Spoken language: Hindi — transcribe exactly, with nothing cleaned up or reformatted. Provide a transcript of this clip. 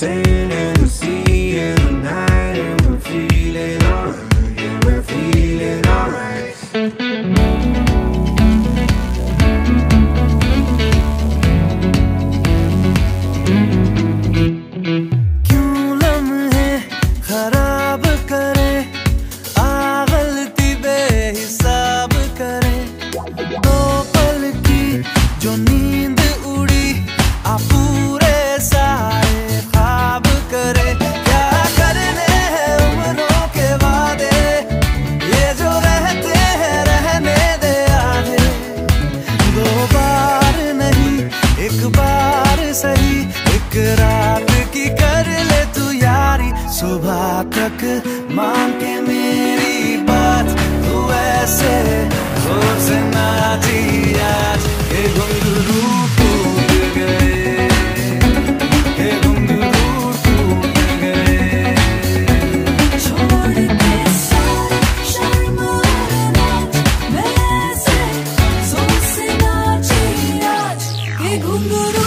sand and the sea and the night, and we're feeling alright, and we're feeling alright. सुबह तक मान के मेरी बात तू ऐसे रोज ना जी आज ये घुंघरू टूट गए, ये घुंघरू टूट गए, छोड़ के सब शर्माना मैं से सोच ना जी आज ये घुंघरू।